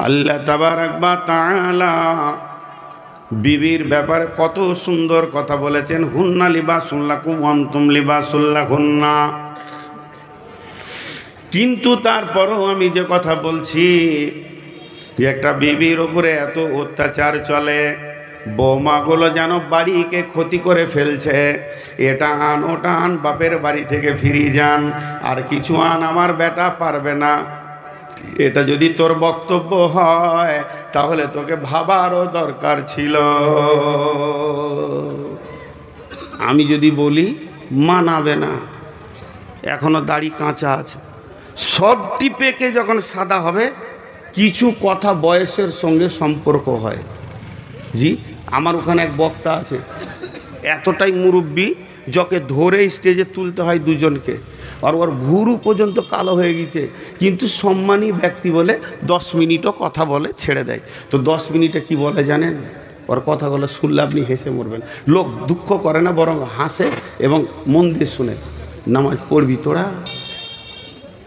अल्लाह तबारक व तआला बीबीर ব্যাপারে কত সুন্দর কথা বলেছেন। হুন্না লিবাসুল লাকুম ওয়া আনতুম লিবাসুল লাহুন্না। কিন্তু তারপরও আমি যে কথা বলছি যে একটা বিবির উপরে এত অত্যাচার চলে, বৌমাগুলো যেন বাড়িকে ক্ষতি করে ফেলছে। এটা আন ওটা আন, বাপের বাড়ি থেকে ফিরে যান, আর কিছু আন, আমার বেটা পারবে না। এটা যদি তোর বক্তব্য হয় তাহলে তোকে ভাবারও দরকার ছিল। আমি যদি বলি মানাবে না, এখনো দাড়ি কাঁচা আছে, সব টিপেকে যখন সাদা হবে। কিছু কথা বয়সের সঙ্গে সম্পর্ক হয়। জি, আমার ওখানে এক বক্তা আছে, এতটাই মুরব্বি, যাকে ধরে স্টেজে তুলতে হয় দুজনকে, আর ওর ভুরু পর্যন্ত কালো হয়ে গেছে, কিন্তু সম্মানী ব্যক্তি বলে 10 মিনিটও কথা বলে ছেড়ে দেয়। তো 10 মিনিটে কি বলে জানেন? ওর কথাগুলো শুনলে আপনি হেসে মরবেন। লোক দুঃখ করে না, বরং হাসে এবং মন দিয়ে শুনে। নামাজ পড়বি তোরা?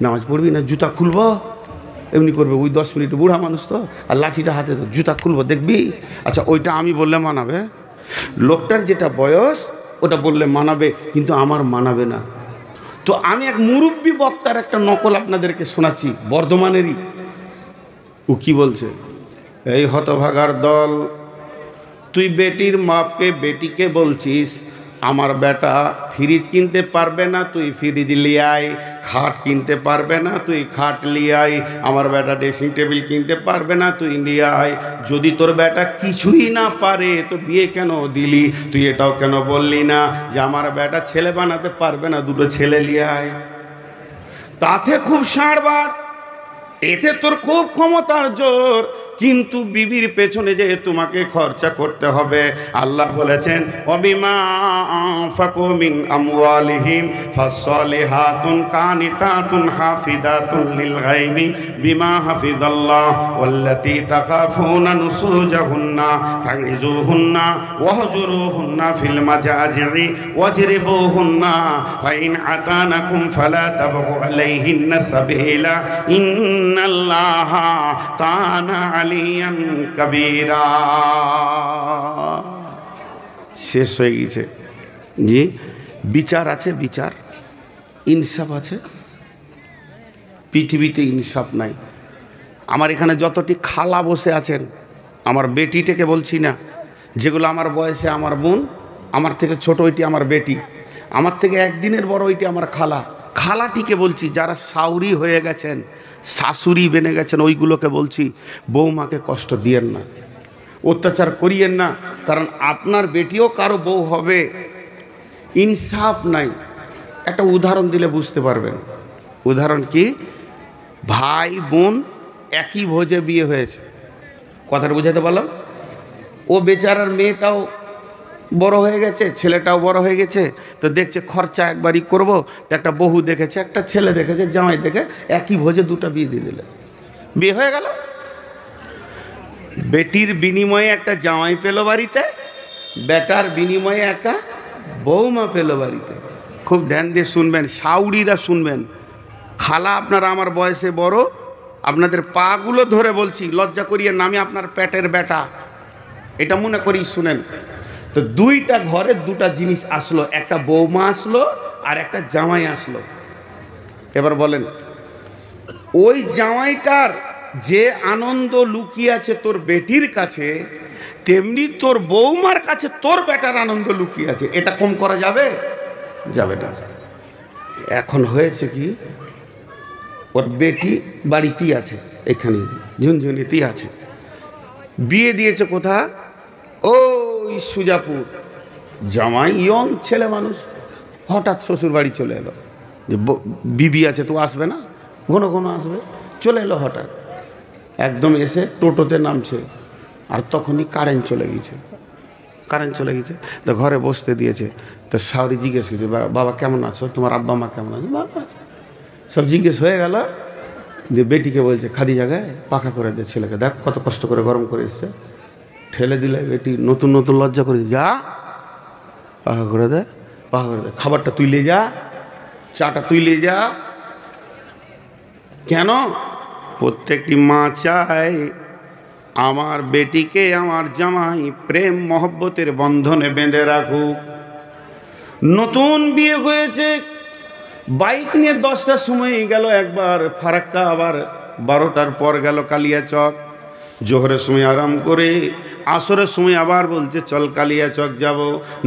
নামাজ পড়বি না? জুতা খুলব এমনি করবে ওই 10 মিনিট। বুড়া মানুষ তো, আর লাঠিটা হাতে তো, জুতা খুলবো দেখবি। আচ্ছা, ওইটা আমি বললে মানাবে? লোকটার যেটা বয়স ওটা বললে মানাবে, কিন্তু আমার মানাবে না। তো আমি এক মুরব্বী বক্তার একটা নকল আপনাদেরকে শোনাচ্ছি, বর্ধমানেরই। ও কি বলছে? এই হতভাগার দল, তুই বেটির মাপকে বেটিকে বলছিস আমার বেটা ফ্রিজ কিনতে পারবে না, তুই ফ্রিজ নিয়ে আয়। খাট কিনতে পারবে না, তুই খাট নিয়ে আয়। আমার বেটা ড্রেসিং টেবিল কিনতে পারবে না, তুই নিয়ে আয়। যদি তোর বেটা কিছুই না পারে তো বিয়ে কেন দিলি? তুই এটাও কেন বললি না যে আমার বেটা ছেলে বানাতে পারবে না, দুটো ছেলে নিয়ে আয়। তাতে খুব সাড়বার, এতে তোর খুব ক্ষমতার জোর, কিন্তু বিবির পেছনে যে তোমাকে খরচা করতে হবে। আল্লাহ বলেছেন অবিমা আনফাকু মিন আমওয়ালিহিম ফাসসালিহাতুন কানিতাতুন হাফিদাতুন লিল গায়বি বিমা হাফিজাল্লাহ ওয়াল্লাতী তাখাফুনা নুসুজাহুন্না ফাইজুহুন্না ওয়াহজুরুহুন্না ফিল মাজাজি ওয়াজরিবুহুন্না ফাইন আতানাকুম ফালা তাবগু আলাইহিন্না সাবিলা ইন্নাল্লাহা কানা আলিয়ান কবিরা। শেষ হয়ে গেছে। জি, বিচার আছে, বিচার, ইনসাফ আছে। পৃথিবীতে ইনসাফ নাই। আমার এখানে যতটি খালা বসে আছেন, আমার বেটিটাকে বলছি না, যেগুলো আমার বয়সে আমার বোন, আমার থেকে ছোট ওইটি আমার বেটি, আমার থেকে একদিনের বড় ওইটি আমার খালা। খালাটিকে বলছি, যারা শাউরি হয়ে গেছেন, শাশুড়ি বেনে গেছেন, ওইগুলোকে বলছি বৌমাকে কষ্ট দিয়েন না, অত্যাচার করিয়েন না, কারণ আপনার বেটিও কারো বউ হবে। ইনসাফ নাই। একটা উদাহরণ দিলে বুঝতে পারবেন। উদাহরণ কি? ভাই বোন একই ভোজে বিয়ে হয়েছে, কথাটা বুঝাতে পারলাম। ও বেচারার মেয়েটাও বড় হয়ে গেছে, ছেলেটাও বড় হয়ে গেছে। তো দেখছে খরচা একবারই করবো, একটা বহু দেখেছে, একটা ছেলে দেখেছে, জামাই দেখে একই ভোজে দুটো বিয়ে দিয়ে দিলে, বিয়ে হয়ে গেল। বেটির বিনিময়ে একটা জামাই পেল বাড়িতে, বেটার বিনিময়ে একটা বউমা পেল বাড়িতে। খুব ধ্যান দিয়ে শুনবেন, শাউরিরা শুনবেন। খালা আপনারা আমার বয়সে বড়, আপনাদের পাগুলো ধরে বলছি, লজ্জা করিয়ে না, আমি আপনার পেটের বেটা, এটা মনে করি। শুনেন তো, দুইটা ঘরে দুটা জিনিস আসলো, একটা বৌমা আসলো আর একটা জামাই আসলো। এবার বলেন, ওই জামাইটার যে আনন্দ লুকিয়ে আছে তোর বেটির কাছে, তেমনি তোর বৌমার কাছে তোর বেটার আনন্দ লুকিয়ে আছে। এটা কম করা যাবে? যাবে না। এখন হয়েছে কি, ওর বেটি বাড়িতেই আছে, এখানে ঝুনঝুনিতেই আছে, বিয়ে দিয়েছে কোথা? ও সুজাপুর। জামাই ইয়ং ছেলে মানুষ, হঠাৎ শ্বশুর বাড়ি চলে এলো, যে বিবি আছে তো আসবে না, ঘন ঘন আসবে, চলে এলো হঠাৎ। একদম এসে টোটোতে নামছে, আর তখনই কারেন্ট চলে গেছে। কারেন্ট চলে গেছে তো ঘরে বসতে দিয়েছে। তো শাউরি জিজ্ঞেস করছে, বাবা কেমন আছো? তোমার আব্বা মা কেমন আছে? ভালো আছে। সব জিজ্ঞেস হয়ে গেল। যে বেটিকে বলছে, খাদি জায়গায় পাখা করে দে ছেলেকে, দেখ কত কষ্ট করে গরম করে এসছে। ঠেলে দিলে বেটি নতুন নতুন লজ্জা করে, যা পাহা করে দে, পাহা করে দে, খাবারটা তুই লে যা, চাটা তুই লে যা। কেন? প্রত্যেকটি মা চায় আমার বেটিকে আমার জামাই প্রেম মহব্বতের বন্ধনে বেঁধে রাখুক। নতুন বিয়ে হয়েছে, বাইক নিয়ে 10টার সময় গেল একবার ফারাক্কা, আবার 12টার পর গেল কালিয়াচক, জোহরের সময় আরাম করে আসরের সময় আবার বলছে চল কালিয়াচক যাব।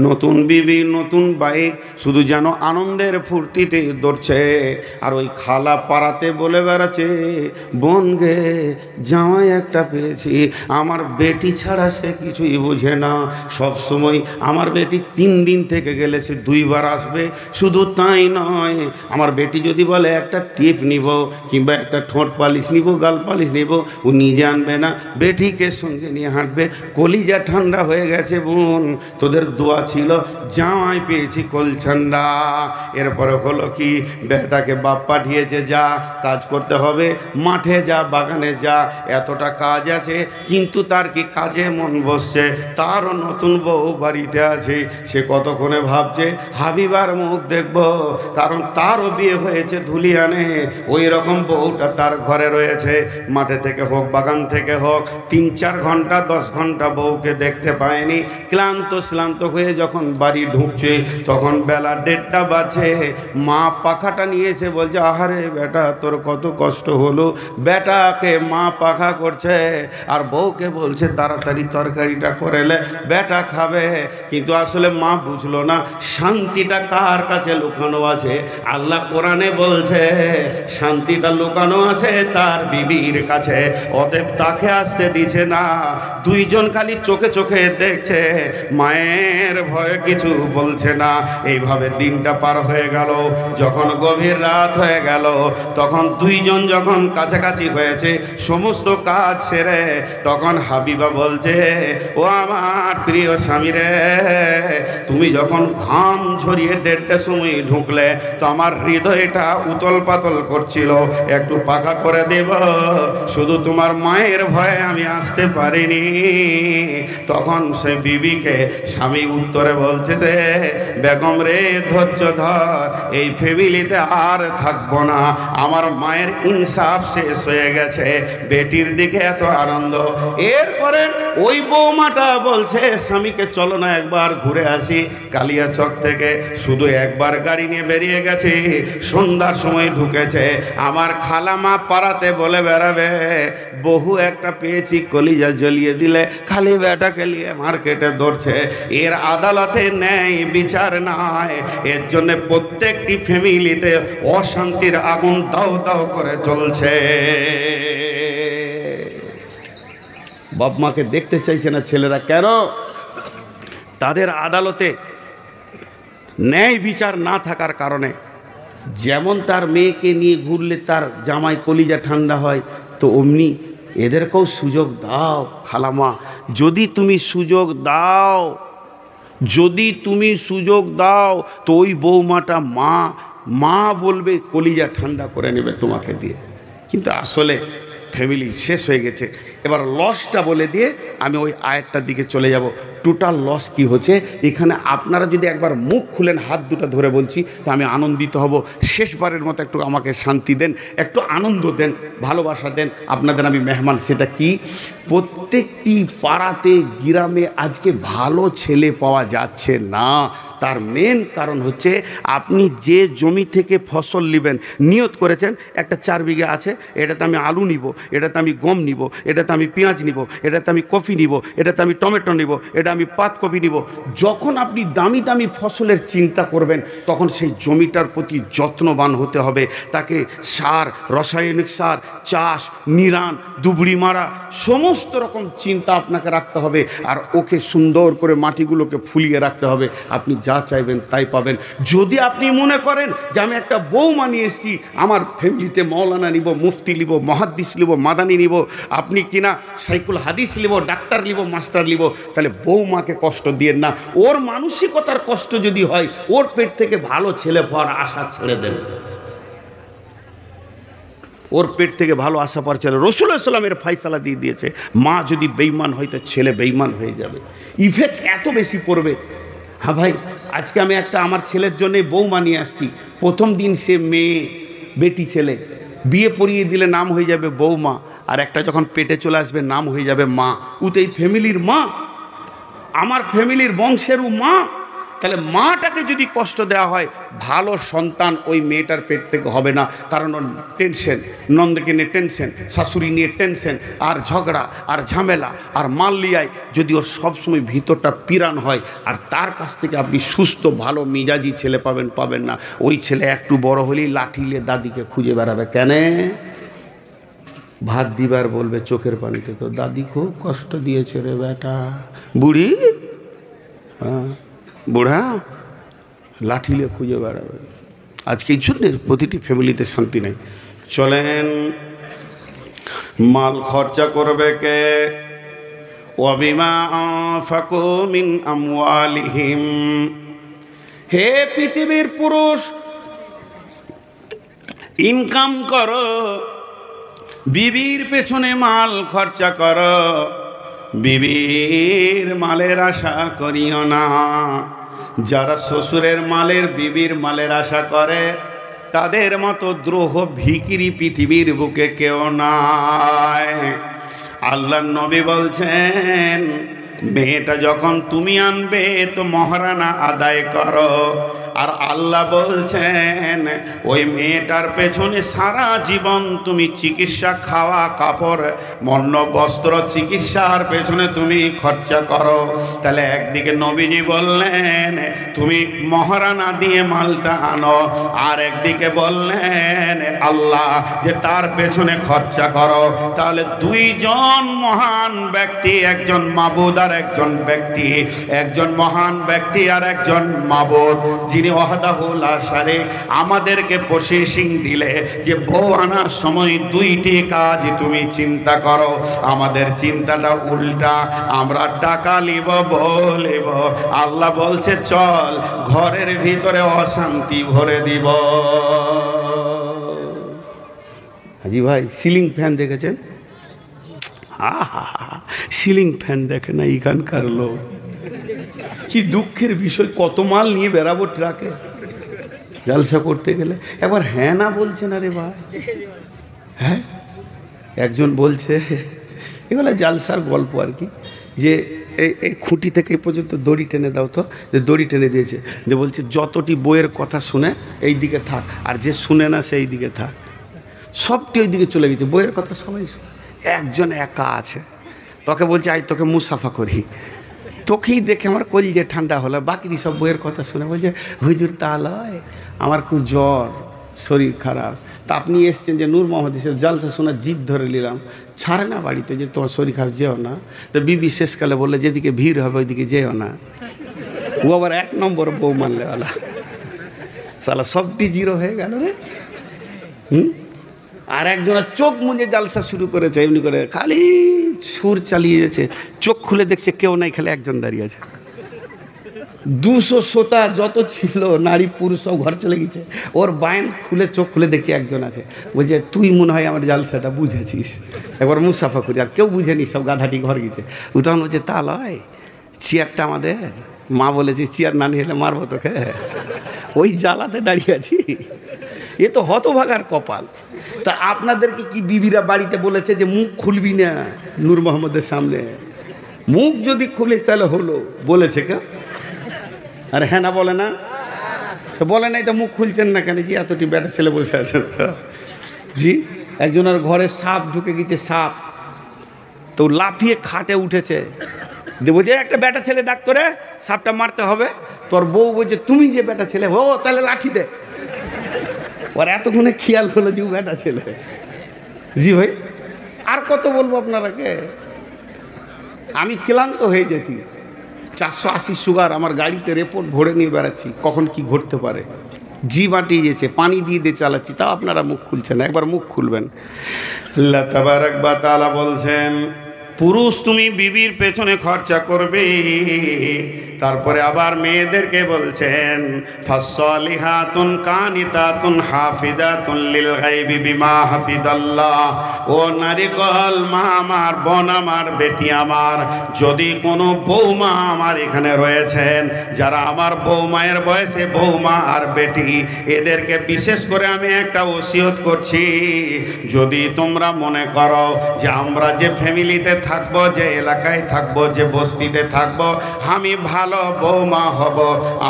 নতুন বিবি নতুন বাইক, শুধু যেন আনন্দের ফুর্তিতে দৌড়ছে। আর ওই খালা পাড়াতে বলে বেড়াচ্ছে, বোন গে জামাই একটা পেয়েছি, আমার বেটি ছাড়া সে কিছুই বোঝে না। সবসময় আমার বেটি 3 দিন থেকে গেলে সে 2বার আসবে। শুধু তাই নয়, আমার বেটি যদি বলে একটা টিপ নিব কিংবা একটা ঠোঁট পালিশ নিব, গাল পালিশ নিব, ও নিজে আনবে না, बेटी के संगे नहीं हाँटबे। कलिजा ठंडा हो गए बोन, तोर दुआ छिलो जामाई पेयेछि कलछंदा। एरपर हलो कि बेटा के बाप पाठिये जा काज करते हबे, माठे जा बागाने जा, एतटा काज आछे। किन्तु तार कि काजे मन बसछे? तारो नतुन बउ बाड़ीते आछे, से कतक्षणे भाबछे हाबिबार मुख देखबो, कारण तारो बिये होयेछे धुलियाने। ओई रकम बउटा तार घरे रयेछे, माठे थेके होक बागान थेके হোক, 3-4 ঘন্টা 10 ঘন্টা বউকে দেখতে পায়নি। ক্লান্ত শ্লান্ত হয়ে যখন বাড়ি ঢুকছে তখন বেলা 1:30 বাজে। মা পাখাটা নিয়ে এসে বলছে, আহারে বেটা তোর কত কষ্ট হলো। বেটাকে মা পাখা করছে আর বউকে বলছে তাড়াতাড়ি তরকারিটা করেলে বেটা খাবে। কিন্তু আসলে মা বুঝলো না শান্তিটা কার কাছে লুকানো আছে। আল্লাহ কোরআনে বলছে শান্তিটা লুকানো আছে তার বিবির কাছে, অতএব তাকে আসতে দিছে না। দুইজন খালি চোখে চোখে দেখছে, মায়ের ভয়ে কিছু বলছে না। এইভাবে দিনটা পার হয়ে গেল। যখন গভীর রাত হয়ে গেল তখন দুইজন যখন কাছাকাছি হয়েছে সমস্ত কাজ সেরে, তখন হাবিবা বলছে, ও আমার প্রিয় স্বামী রে, তুমি যখন ঘাম ঝরিয়ে 1:30 সময় ঢুকলে তো আমার হৃদয়টা উতল পাতল করছিল, একটু পাকা করে দেব। শুধু তোমার মায়ের ভয়ে আমি আসতে পারিনি। তখন সে বিবিকে স্বামী উত্তরে বলছে, যে বেগম রে ধৈর্য ধর, এই ফ্যামিলিতে আর থাকবো না। আমার মায়ের ইনসাফ শেষ হয়ে গেছে, বেটির দিকে এত আনন্দ। এরপরে ওই বৌমাটা বলছে স্বামীকে, চলো না একবার ঘুরে আসি কালিয়াচক থেকে। শুধু একবার গাড়ি নিয়ে বেরিয়ে গেছে, সন্ধ্যার সময় ঢুকেছে। আমার খালামা পাড়াতে বলে বেড়াবে, বহু একটা পেয়েছি কলিজা জ্বলিয়ে দিলে, খালি বেটাকে নিয়ে মার্কেটে দৌড়ছে। এর আদালতে নেই, বিচার নাই। এর জন্য প্রত্যেকটি ফ্যামিলিতে অশান্তির আগুন দাউ দাউ করে চলছে। বাপ মাকে দেখতে চাইছে না ছেলেরা, কেন? তাদের আদালতে ন্যায় বিচার না থাকার কারণে। যেমন তার মেয়েকে নিয়ে ঘুরলে তার জামাই কলিজা ঠান্ডা হয়, তো অমনি এদেরকেও সুযোগ দাও খালামা। যদি তুমি সুযোগ দাও, তো ওই বৌমাটা মা বলবে কলিজা ঠান্ডা করে নেবে তোমাকে দিয়ে। কিন্তু আসলে ফ্যামিলি শেষ হয়ে গেছে। এবার লসটা বলে দিয়ে আমি ওই আয়াতটার দিকে চলে যাব। টোটাল লস কি হচ্ছে এখানে আপনারা যদি একবার মুখ খুলেন, হাত দুটো ধরে বলছি, তো আমি আনন্দিত হব। শেষবারের মতো একটু আমাকে শান্তি দেন, একটু আনন্দ দেন, ভালোবাসা দেন। আপনাদের আমি মেহমান। সেটা কি? প্রত্যেকটি পাড়াতে গ্রামে আজকে ভালো ছেলে পাওয়া যাচ্ছে না। তার মেন কারণ হচ্ছে আপনি যে জমি থেকে ফসল নেবেন, নিয়ত করেছেন একটা 4 বিঘা আছে, এটাতে আমি আলু নিব, এটাতে আমি গম নিব, এটাতে আমি পেঁয়াজ নিব, এটাতে আমি কফি নিব, এটাতে আমি টমেটো নিব, এটা আমি পাতকপি নিব। যখন আপনি দামি দামি ফসলের চিন্তা করবেন তখন সেই জমিটার প্রতি যত্নবান হতে হবে। তাকে সার, রাসায়নিক সার, চাষ, নিড়ান, দুবড়ি মারা, সমস্ত রকম চিন্তা আপনাকে রাখতে হবে। আর ওকে সুন্দর করে মাটিগুলোকে ফুলিয়ে রাখতে হবে। আপনি যা চাইবেন তাই পাবেন। যদি আপনি মনে করেন যে আমি একটা বউ মানিয়ে এসেছি, আমার ফ্যামিলিতে মৌলানা নিব, মুফতি নিব, মুহাদ্দিস নিব, মাদানি নিব, আপনি কিনা সাইকুল হাদিস নিব, ডাক্তার নিব, মাস্টার নিব, তাহলে বউমাকে কষ্ট দিয়েন না। ওর মানসিকতার কষ্ট যদি হয়, ওর পেট থেকে ভালো ছেলে পাওয়ার আশা ছেড়ে দেন। ওর পেট থেকে ভালো আশা পাওয়ার ছেলে রাসূলুল্লাহ সাল্লামের ফয়সালা দিয়ে দিয়েছে, মা যদি বেঈমান হয় তো ছেলে বেঈমান হয়ে যাবে। ইফেক্ট এত বেশি পড়বে। হ্যাঁ ভাই, আজকে আমি একটা আমার ছেলের জন্যে বউ মানিয়ে আসছি। প্রথম দিন সে মেয়ে, বেটি ছেলে, বিয়ে পড়িয়ে দিলে নাম হয়ে যাবে বৌমা, আর একটা যখন পেটে চলে আসবে নাম হয়ে যাবে মা। উতেই ফ্যামিলির মা, আমার ফ্যামিলির বংশেরও মা। তাহলে মাটাকে যদি কষ্ট দেওয়া হয়, ভালো সন্তান ওই মেয়েটার পেট থেকে হবে না। কারণ ওর টেনশন, নন্দকে নিয়ে টেনশন, শাশুড়ি নিয়ে টেনশন, আর ঝগড়া আর ঝামেলা আর মাল লিয়ায় যদি ওর সবসময় ভিতরটা পিরান হয়, আর তার কাছ থেকে আপনি সুস্থ ভালো মেজাজি ছেলে পাবেন না। ওই ছেলে একটু বড় হলেই লাঠি নিয়ে দাদিকে খুঁজে বেড়াবে। কেন? ভাত দিবার বলবে চোখের পানিতে, তো দাদি খুব কষ্ট দিয়েছে রে বেটা। বুড়ি, হ্যাঁ বুড়া, লাঠি নিয়ে খুঁজে বেড়াবে। আজকে এই জন্যে প্রতিটি ফ্যামিলিতে শান্তি নেই। চলেন, মাল খরচা করবে কে? ওয়াবিমা আনফাকু মিন আমওয়ালিহিম। হে পৃথিবীর পুরুষ, ইনকাম করো, বিবির পেছনে মাল খরচা করো, বিবির মালের আশা করিও না। যারা শ্বশুরের মালের বিবির মালের আশা করে, তাদের মতো দ্রোহ ভিকিরি পৃথিবীর বুকে কেউ নাই। আল্লাহর নবী বলছেন, মেয়েটা যখন তুমি আনবে তো মহারানা আদায় করো। আর আল্লাহ বলছেন, ওই মেয়েটার পেছনে সারা জীবন তুমি চিকিৎসা, খাওয়া, কাপড়, মন্ন, বস্ত্র, চিকিৎসার পেছনে তুমি খরচা করো। তাহলে একদিকে নবীজি বললেন তুমি মহারানা দিয়ে মালটা আনো, আর একদিকে বললেন আল্লাহ যে তার পেছনে খরচা করো। তাহলে দুইজন মহান ব্যক্তি, একজন মাবুদ আর একজন ব্যক্তি, একজন মহান ব্যক্তি আর একজন মাবুদ, যিনি ওয়াহদাহু লা শারীক। আমাদেরকে প্রসেসিং দিলে যে বউ আনার সময় দুইটি কাজ তুমি চিন্তা করো। আমাদের চিন্তাটা উল্টা, আমরা টাকা নিব, বউ নিব। আল্লাহ বলছে চল, ঘরের ভিতরে অশান্তি ভরে দিব। হাজি ভাই, সিলিং ফ্যান দেখেছেন? সিলিং ফ্যান দেখে না এখানকার লোক। কি দুঃখের বিষয়, কত মাল নিয়ে বেড়াবো ট্রাকে জালসা করতে গেলে। একবার হ্যাঁ না বলছে না রে ভাই। হ্যাঁ, একজন বলছে, এগুলো জালসার গল্প আর কি, যে এই খুঁটি থেকে এই পর্যন্ত দড়ি টেনে দাও তো, যে দড়ি টেনে দিয়েছে, যে বলছে যতটি বইয়ের কথা শুনে এই দিকে থাক, আর যে শুনে না সেই দিকে থাক। সবটি ওই দিকে চলে গেছে, বইয়ের কথা সবাই শুনে, একজন একা আছে। তোকে বলছে আজ তোকে মুসাফা করি, তোকেই দেখে আমার কলিজে ঠান্ডা হলো। বাকি সব বইয়ের কথা শুনে বলছে হুজুর তা লয়, আমার খুব জ্বর, শরীর খারাপ, তা আপনি এসছেন যে নূর মোহাম্মদ হিসেব জলসা শোনা, জিদ ধরে নিলাম, ছাড়ে না বাড়িতে যে তোমার শরীর খারাপ, যেও না। তো বিবি শেষকালে বললে যেদিকে ভিড় হবে ওইদিকে যেও না। ও আবার এক নম্বর বউ মানলে ওলা, সালা সবটি জিরো হয়ে গেল রে। আর একজনের চোখ মুজে জালসা শুরু করেছে, এমনি করে খালি সুর চালিয়ে যাচ্ছে। চোখ খুলে দেখছে কেউ নাই, খালি একজন দাঁড়িয়ে আছে। 200 শ্রোতা যত ছিল, নারী পুরুষ সব ঘর চলে গেছে। ওর বায়ন খুলে চোখ খুলে দেখছে একজন আছে। বলছে তুই মনে হয় আমার জালসাটা বুঝেছিস, একবার মুসাফা করি। আর কেউ বুঝেনি, সব গাধাটি ঘর গেছে। ও তখন বলছে তা লয়, চেয়ারটা আমাদের, মা বলেছে চেয়ার না নিয়ে এলে মারবো তোকে, ওই জ্বালাতে দাঁড়িয়ে আছি। এ তো হতভাগার কপাল। তা আপনাদেরকে কি বিবিরা বাড়িতে বলেছে যে মুখ খুলবি না নূর মোহাম্মদের সামনে? মুখ যদি খুলিস তাহলে হলো, বলেছে কেউ? আর হ্যাঁ না বলে না তো, বলে নাই তো মুখ খুলছেন না কেন? জি, এতটি বেটা ছেলে বসে আছেন তো। জি, একজনের ঘরে সাপ ঢুকে গেছে, সাপ তো লাফিয়ে খাটে উঠেছে, যে বলছে একটা বেটা ছেলে ডাক্তারে, সাপটা মারতে হবে। তোর বউ বলছে তুমি যে বেটা ছেলে, ও তাহলে লাঠি দে। আর এতক্ষণে খেয়াল হলো যে বেটা ছেলে। জি ভাই, আর কত বলবো আপনারাকে, আমি ক্লান্ত হয়ে গেছি। 480 সুগার, আমার গাড়িতে রিপোর্ট ভরে নিয়ে বেড়াচ্ছি, কখন কি ঘটতে পারে। জি বাটিয়ে গেছে, পানি দিয়ে দিয়ে চালাচ্ছি, তাও আপনারা মুখ খুলছেন। একবার মুখ খুলবেন। আল্লাহ তাবারাক ওয়া তাআলা বলছেন, पुरुष तुम्हें बीबीर पेचने खर्चा करबे तारपरे आबार मेयेदेरके बोलछेन फस्सलिहातुन कानितातुन हाफिजातुन लिल गायबि बिमा हाफिजाल्लाह। ओ नारिकल मा आमार बोन आमार बेटी आमार यदि कोनो बौमा आमार एखाने रयेछेन जारा आमार बौमायेर बयसे बौमा आर बेटी एदेरके विशेष करे आमि एकटा ओसियत करछि यदि तोमरा मने करो जे आमरा जे फैमिलीते থাকবো যে এলাকায় থাকবো যে বস্তিতে থাকবো আমি ভালো বৌমা হব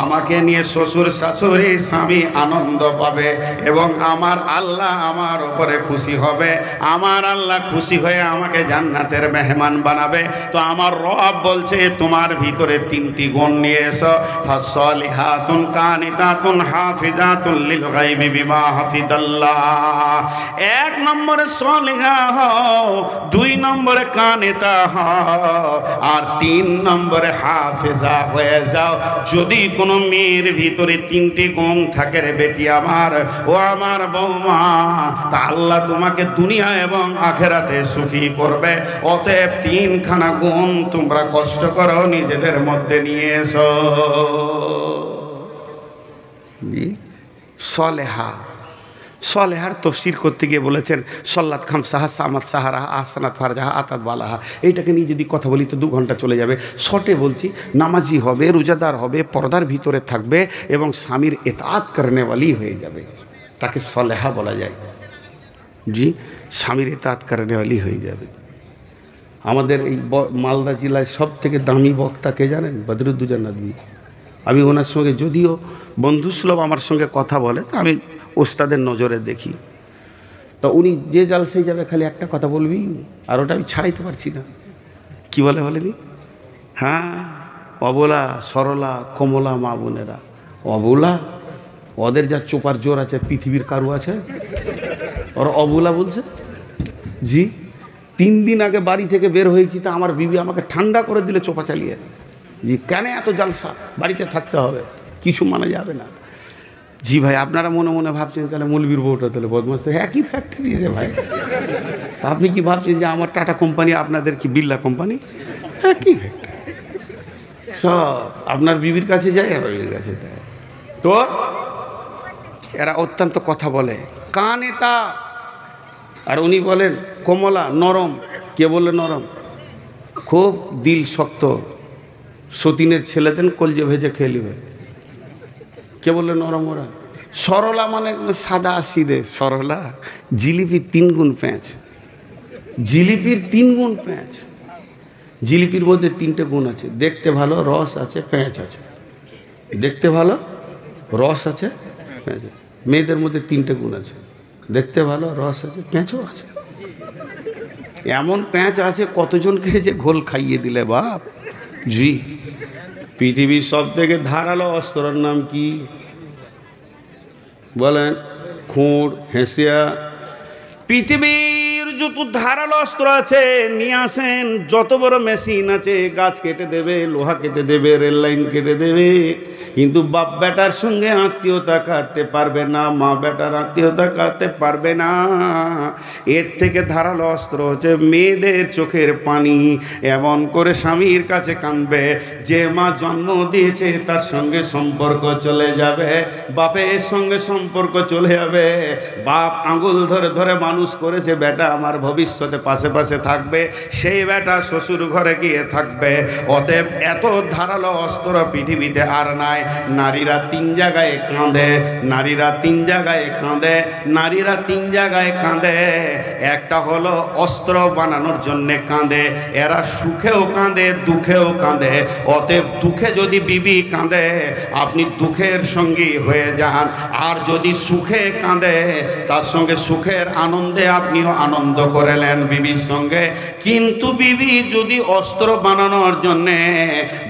আমাকে নিয়ে শ্বশুর শাশুড়ি স্বামী আনন্দ পাবে এবং আমার আল্লাহ আমার উপরে খুশি হবে আমার আল্লাহ খুশি হয়ে আমাকে জান্নাতের মেহমান বানাবে। তো আমার রব বলছে তোমার ভিতরে তিনটি গুণ নিয়ে এসো ফাসলিহাতুন কানিতাতুন হাফিজাতুন লিল গায়বি বিমা হাফিজাল্লাহ। এক নম্বরে সলিহা হও, দুই নম্বরে কান नेता और तीन नम्बर हाफिजा हो जाओ। यदि कोनो मेर भीतरे तीनटे गुण थाके रे बेटी आमार ओ आमार बौमा तो आल्ला तुम्हें दुनिया एवं आखिराते सुखी करबे। अतएव तीन खाना गुण तुम्हारा कष्ट करो निजेदेर मध्य निये एसो। सलेहा सलेहार तफसिर करते गए बोलेছেন सल्लात खामसाहा सामात साहारा आहसानात फारजाहा आतात बालाहा। एटाके निये यदि कथा बोली तो दो घंटा चले जाबे। शर्टे बोलछी नामाजी होबे रोजादार होबे पर्दार भीतरे थाकबे एवं स्वामीर इतात करने वाली हये जाबे ताके सलेहा बोला जाय। जी स्वामीर इतात करने वाली हये जाबे। आमादेर एई मालदा जिलार सबथेके दामी वक्ता के जानेन बदरुद्दीन नदवी। आमी ओनार संगे यदिओ बंधुसुलभ आमार संगे कथा बोले तो आमी उस्ताद नजरे देखी तो उन्नी जे जलसे जाबे खाली एक कथा बोलबी और ओटा आमि छाड़ाइते पारछि ना कि बोले बोलेनी। हाँ अबोला सरला कमला मा बोनेरा अबोला ओदेर जा चोपार जोर आछे पृथिवीर कारो आछे और अबोला बोलछे जी तीन दिन आगे बाड़ी थेके बेर होयेछि तो आमार बीबी आमाके ठंडा करे दिले चोपा चालिये। जी केन एत जलसा बाड़ीते थाकते होबे किछु माना जाबे ना। जी भाई अपनारा मने मने भाबछेन ताहले मूलबीर बोटा ताहले बदमाश तो एक ही फैक्टरी रे भाई। आपनी कि भाबछेन जे आमार टाटा कोम्पानी आपनादेर कि बिल्ला कोम्पानी एक ही फैक्टरी सब आपनार बीबीर काछे जाय आमार बीबीर काछे ताय। तो एरा अत्यंत कथा बोले कानेता और उनी बोलेन कोमला नरम। के बोले नरम? खूब दिल शक्त सतीनेर छेले देन कलजे भेजे खेये नेबे। क्या बोले नरम ओरा? सरला माने सादा सीधे सरला जिलिपिर तीन गुण पैंच। जिलिपिर तीन गुण पैंच। जिलिपिर मध्य तीनटे गुण आछे देखते भालो रस आछे पैंच आछे। देखते भालो रस आछे पैंच। मेयेदेर मध्य तीनटे गुण आछे देखते भालो रस आछे पैंचो आछे। एमन पैंच आछे कतजनके जे घोल खाइये दिले बाप। जी पृथिवीर सबथेके धारालो अस्त्रर नाम कि बोलें? खूर हेसिया। पृथिवीर जो धारालो अस्त्र आछे निये आसेन जत बड़ो मेशिन आछे गाछ केटे देबे लोहा केटे देबे रेल लाइन केटे देबे किन्तु बाप बेटार संगे आत्मीयता काटते पारबे ना मा बेटार आत्मीयता काटते पारबे ना। एर थेके धारालो अस्त्र होच्छे मेयेदेर चोखेर पानी। एमन करे स्वामीर काछे कांदबे जे मा जन्म दियेछे तार संगे सम्पर्क चले जाबे बापेर संगे सम्पर्क चले जाबे। बाप आंगुल धरे धरे मानुष करेछे बेटा आमार भविष्यते पाशे पाशे थाकबे सेई बेटा शशुर घरे गिये थाकबे। अतएव एत धारालो अस्त्र पृथिवीते आर नाई। नारीरा तीन जगह कांदे नारीरा तीन जगह कांदे नारीरा तीन जगह कांदे। एक हलो अस्त्र बनानोर जन्य कांदे एरा सुखेओ कांदे दुखेओ कांदे। अतएव दुखे यदि बीबी कांदे आपनी दुखेर संगी हये जान और यदि सुखे कांदे तार संगे सुखेर आनंदे आपनिओ आनंद करे लेन बीबीर संगे। किन्तु बीबी यदि अस्त्र बनानोर जन्य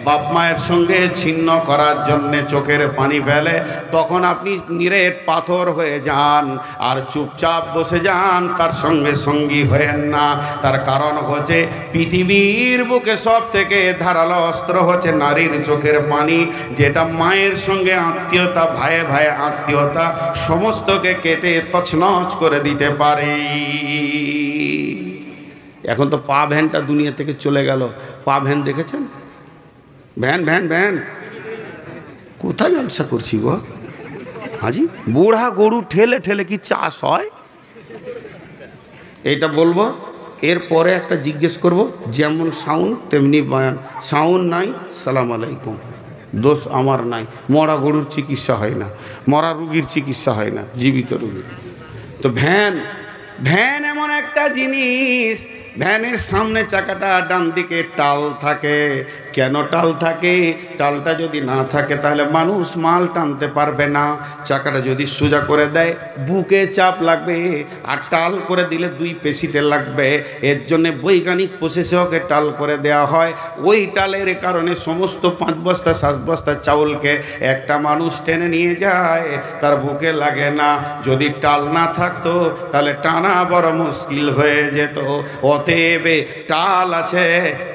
बाप मायेर संगे छिन्न करार जन्य चोखेर पानी फेले तखन आपनी निरेट पाथर हये जान और चुपचाप बसे जान तार संगे संगी हयेन ना। तार कारण होच्छे पृथिवीर बुके सबथेके धारालो अस्त्र होच्छे नारीर चोखेर पानी जेटा मायेर संगे आत्मीयता भाई भाई आत्मीयता समस्त के केटे तछनछ करे दिते पारे। एखन तो पा भैनटा दुनिया थेके चले गेल। पा भैन देखेछेन? भैन भैन भैन कोथाय जलसा करछि गो? हाँ जी, बुढ़ा गरु ठेले ठेले कि चाष हय? एटा बोलबो, एर परे एकटा जिज्ञेस करब, जेमन साउंड तेमनि बयान। साउंड नाई सालाम आलैकुम, दोष आमार नाई। मरा गरुर चिकित्सा हय ना, मरा रोगीर चिकित्सा हय ना, जीवित रोगी। तो भैन भैन एमन एकटा जिनिस, भैनेर सामने चाकाटा डान दिके टाल थाके। केन टाल थाके? टालटा जदि ना थाके ताहले मानुष माल टानते पारबे ना। चाकाटा जदि सोजा करे देय बुके चाप लागबे, आर टाल करे दिले दुई पेशिते लागबे। एर जन्य वैज्ञानिक प्रसेसके टाल करे देया हय। ओई टालेर कारणे समस्त 5 बस्ता 7 बस्ता चाउलके एकटा मानुष टेने निये जाय, तार बुके लागे ना। जदि टाल ना थाकतो ताहले टाना बड़ मुश्किल हये जेत। अतएव टाल आछे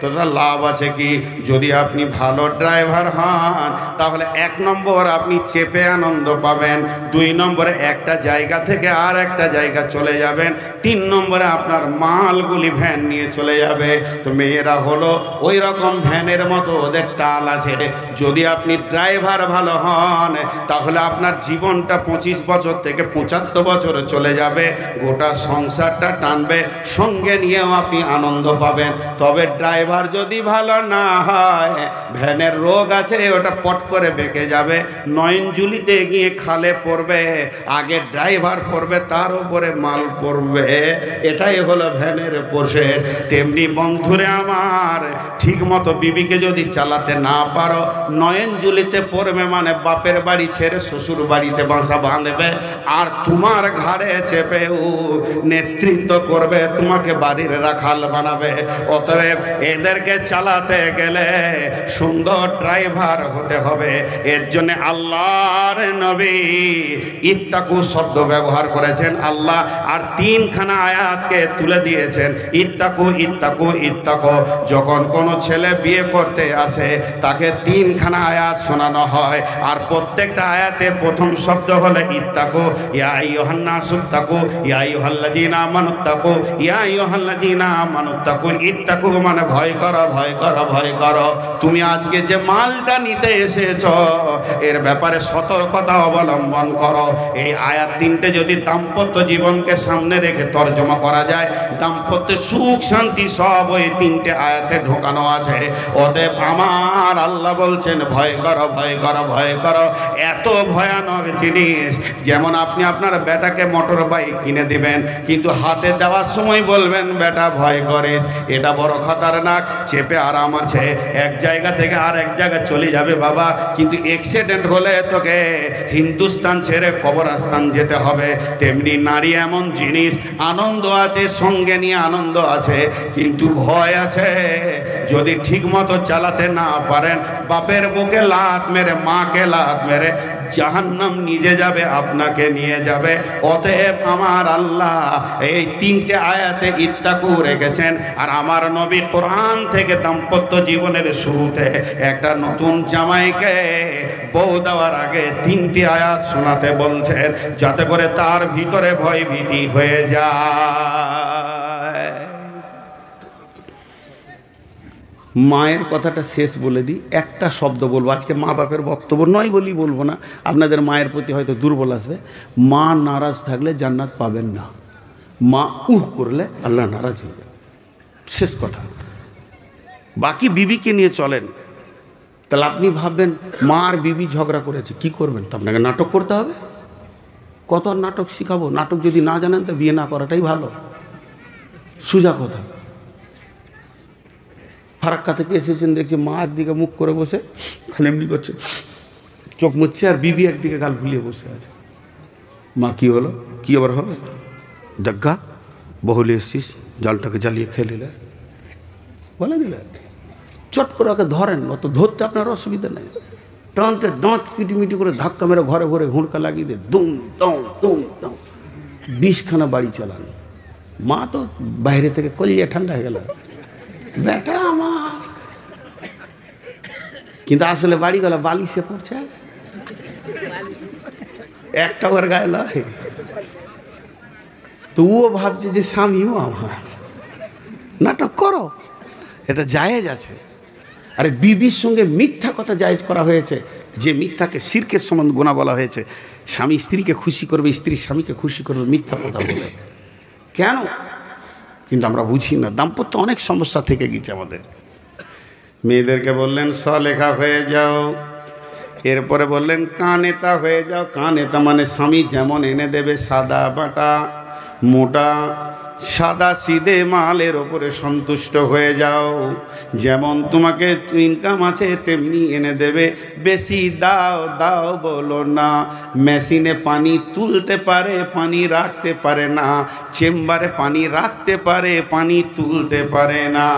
तोरा लाभ आछे कि यदि आपनी भालो ड्राइवर हन ताहले 1 নম্বর आपनी चेपे आनंद पाबेन, 2 নম্বরে एकटा जायगा थेके आर एकटा जायगा चले जाबेन, 3 নম্বরে आपनार मालगुली भ्यान निये चले जाबे। तो मेरा हलो ओई रकम भ्यानेर मतो ओদের टाल आछे। यदि आपनी ड्राइवर भालो हन ताहले आपनार जीवनटा 25 বছর थेके 75 বছরে चले जाबे, गोटा संसारटा टानबे, संगे निये आपनी आनंद पाबेन। तबे ड्राइवर यदि भालो ना है, भैनेर रोग आछे ओटा पट करे बेके जाबे, नयनजुलिते गिये खाले पड़बे, आगे ड्राइवर पड़बे तार उपरे माल पड़बे। एटाई हलो भैनेर प्रसेस। तेमनि बंधुरे आमार, ठीक मतो बीबीके जदि चालाते ना पारो, नयनजुलिते पड़बे माने बापेर बाड़ी छेड़े शशुर बाड़ीते बासा बांधबे, आर तुम्हार घाड़े चेपे ओ नेतृत्व करबे, तुम्हाके बाड़ीर राखाल बानाबे। अतएव एदेरके चालाते গেলে সুন্দর ড্রাইভার হতে হবে। এর জন্য আল্লাহর নবী ইত্তাকু শব্দ ব্যবহার করেছেন। আল্লাহ আর 3খানা আয়াতকে তুলে দিয়েছেন, ইত্তাকু ইত্তাকু ইত্তাকু। যখন কোনো ছেলে বিয়ে করতে আসে তাকে 3খানা আয়াত শোনানো হয়, আর প্রত্যেকটা আয়াতে প্রথম শব্দ হলো ইত্তাকু। ইয়া আইয়ুহান নাসু তাকু, ইয়া আইয়ুহাল্লাযীনা আমানু তাকু, ইয়া আইয়ুহাল্লাযীনা আমানু তাকু। ইত্তাকু মানে ভয় করো, ভয় করো, ভয় করো। তুমি আজকে যে মালটা নিতে এসেছো এর ব্যাপারে সতর্কতা অবলম্বন করো। এই আয়াত 3টে যদি দাম্পত্য জীবনকে সামনে রেখে তর্জমা করা যায়, দাম্পত্যের সুখ শান্তি সব ওই 3টে আয়াতে ঢোকানো আছে। অতএব আমার আল্লাহ বলছেন ভয় করো, ভয় করো, ভয় করো। এত ভয়ানক জিনিস, যেমন আপনি আপনার বেটাকে মোটর বাইক কিনে দিবেন, কিন্তু হাতে দেওয়ার সময় বলবেন বেটা ভয় করিস, এটা বড় খতরনাক, চেপে আরাম আছে, এক জায়গা থেকে আর এক জায়গা চলে যাবে বাবা, কিন্তু অ্যাক্সিডেন্ট হলে তোকে হিন্দুস্তান ছেড়ে কবরস্থান যেতে হবে। তেমনি নারী এমন জিনিস, আনন্দ আছে, সঙ্গে নিয়ে আনন্দ আছে, কিন্তু ভয় আছে। যদি ঠিকমতো চালাতে না পারেন বাপের মুখে লাত মেরে, মাকে লাত মেরে জাহান্নাম নিজে যাবে, আপনাকে নিয়ে যাবে। অতএব আমার আল্লাহ এই 3টে আয়াতে ইত্তাকু রেখেছেন। আর আমার নবী কোরআন থেকে দাম্পত্য জীবনের শুরুতে একটা নতুন জামাইকে বউ দেওয়ার আগে 3টি আয়াত শোনাতে বলছেন, যাতে করে তার ভিতরে ভয় ভীতি হয়ে যায়। মায়ের কথাটা শেষ বলে দিই, একটা শব্দ বলবো। আজকে মা বাপের বক্তব্য নয় বলি বলবো না, আপনাদের মায়ের প্রতি হয়তো দুর্বল আসবে। মা নারাজ থাকলে জান্নাত পাবেন না, মা করলে আল্লাহ নারাজ হয়ে যাবে, শেষ কথা। বাকি বিবিকে নিয়ে চলেন, তাহলে আপনি ভাববেন মা আর বিবি ঝগড়া করেছে, কি করবেন? তো আপনাকে নাটক করতে হবে। কত নাটক শেখাবো? নাটক যদি না জানেন তো বিয়ে না করাটাই ভালো, সোজা কথা। ফারাক্কা থেকে এসেছেন, দেখছি মা একদিকে মুখ করে বসে খালি এমনি করছে, চোখ মুচ্ছে, আর বিবি একদিকে গাল ফুলিয়ে বসে আছে। মা কি হলো? কি আবার হবে? দগ্গা বহুলে এসছিস, জালটাকে জ্বালিয়ে খেয়ে নিলে, বলে দিলে। চট করে ওকে ধরেন, অত ধরতে আপনার অসুবিধা নেই, টানতে দাঁত পিটিমিটি করে ধাক্কা মেরে ঘরে ঘরে ঘুঁড়কা লাগিয়ে দে, দুম দম দুম দম, 20খানা বাড়ি চালান। মা তো বাইরে থেকে কলিয়ে ঠান্ডা হয়ে গেল, বেটা আমার, কিন্তু আসলে বাড়িগুলো বালিশে পড়ছে, একটা ওর গায়ে লয়। তো ও ভাবছে যে স্বামীও আমার, नाटक करो এটা জায়েজ আছে। अरे बीबिर संगे मिथ्या कथा जायज करा হয়েছে যে মিথ্যাকে শিরকের সমান গুনাহ বলা হয়েছে। স্বামী স্ত্রীকে খুশি করবে, স্ত্রী স্বামীকে খুশি করবে মিথ্যা কথা বলে কেন? কিন্তু আমরা বুঝি না, দাম্পত্য অনেক সমস্যা থেকে গেছে আমাদের। মেয়েদেরকে বললেন সলেখা হয়ে যাও, এরপরে বললেন কানেতা হয়ে যাও। কানেতা মানে স্বামী যেমন এনে দেবে সাদা বাটা মোটা সাদা সিদে মালের ওপরে সন্তুষ্ট হয়ে যাও, যেমন তোমাকে ইনকাম আছে তেমনি এনে দেবে। বেশি দাও দাও বলো না। মেশিনে পানি তুলতে পারে, পানি রাখতে পারে না। চেম্বারে পানি রাখতে পারে, পানি তুলতে পারে না।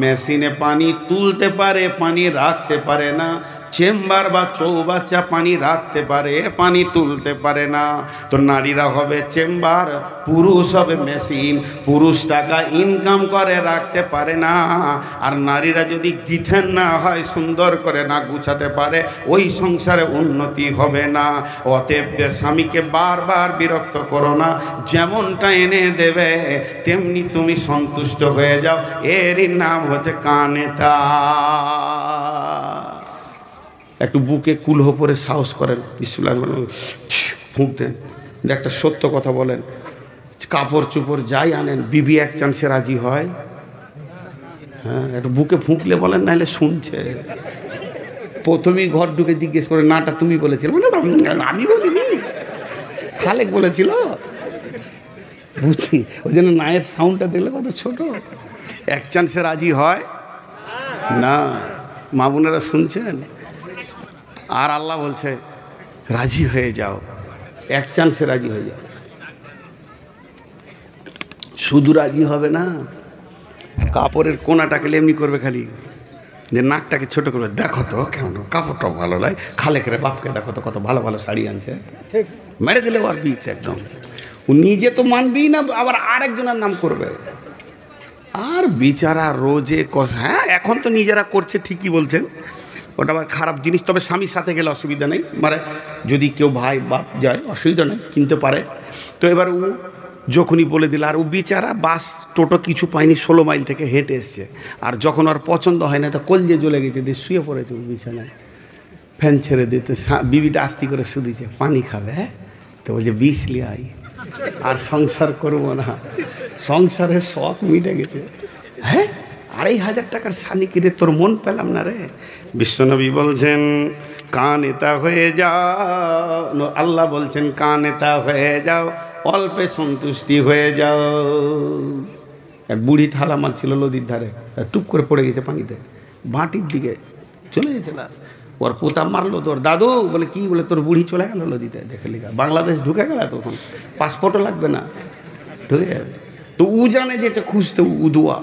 মেশিনে পানি তুলতে পারে, পানি রাখতে পারে না। চেম্বার বা চৌবাচ্চা পানি রাখতে পারে, পানি তুলতে পারে না। তো নারীরা হবে চেম্বার, পুরুষ হবে মেশিন। পুরুষ টাকা ইনকাম করে, রাখতে পারে না। আর নারীরা যদি গিথেন না হয়, সুন্দর করে না গুছাতে পারে, ওই সংসারে উন্নতি হবে না। অতএব স্বামীকে বারবার বিরক্ত করো না, যেমনটা এনে দেবে তেমনি তুমি সন্তুষ্ট হয়ে যাও। এরই নাম হচ্ছে কানেতা। একটু বুকে কুলহ পরে সাহস করেন, বিসমিল্লাহ ফুঁক দেন, একটা সত্য কথা বলেন, কাপড় চোপড় যাই আনেন বিবি এক চান্সে রাজি হয়। হ্যাঁ, একটু বুকে ফুঁকলে বলেন, নাহলে শুনছে। প্রথমেই ঘর ঢুকে জিজ্ঞেস করে, নাটা তুমি বলেছিল? আমি বলিনি, খালেক বলেছিল। বুঝি, ওই জন্য নায়ের সাউন্ডটা দেখলে কত ছোট। এক চান্সে রাজি হয় না। মা বোনেরা শুনছেন? আর আল্লাহ বলছে রাজি হয়ে যাও, এক চান্সে রাজি হয়ে যাও। শুধু রাজি হবে না, কাপড়ের কোনাটাকে এমনি করবে খালি, যে নাকটাকে ছোট করবে, দেখো তো কেমন কাপড়টা ভালো লাগে, খালে করে বাপকে দেখো তো কত ভালো ভালো শাড়ি আনছে, মেরে দিলে আর বিচ একদম। ও নিজে তো মানবেই না, আবার আরেকজনের নাম করবে। আর বিচারা রোজে হ্যাঁ, এখন তো নিজেরা করছে ঠিকই বলছেন, ওটা আবার খারাপ জিনিস। তবে স্বামীর সাথে গেলে অসুবিধা নেই, মানে যদি কেউ ভাই বাপ যায় অসুবিধা নেই, কিনতে পারে। তো এবার ও যখনই বলে দিল, আর ও বেচারা বাস টোটো কিছু পায়নি, 16 মাইল থেকে হেঁটে এসছে। আর যখন আর পছন্দ হয় না, তা কলজে জ্বলে গেছে, দিয়ে শুয়ে পড়েছে ও বিছানায়, ফ্যান ছেড়ে দিতে। বিবিটা আস্তি করে শুধুছে, পানি খাবে? হ্যাঁ, তো বলছে বিষ লি আই, আর সংসার করবো না, সংসারের শখ মিটে গেছে। হ্যাঁ, 2500 টাকার শানি কিনে তোর মন পেলাম না রে। বিশ্বনবী বলছেন কানেতা হয়ে যাও, আল্লাহ বলছেন কানেতা হয়ে যাও, অল্পে সন্তুষ্টি হয়ে যাও। এক বুড়ি থালা মারছিল নদীর ধারে, টুপ করে পড়ে গেছে পানিতে, বাঁটির দিকে চলে গেছে লাশ। ওর পোতা মারলো, তোর দাদু বলে কি, বলে তোর বুড়ি চলে গেল নদীতে, দেখে লিখা বাংলাদেশ ঢুকে গেল, তখন পাসপোর্টও লাগবে না, ঢুকে যাবে। তো উ জানে যেতে খুঁজতে উদুয়া।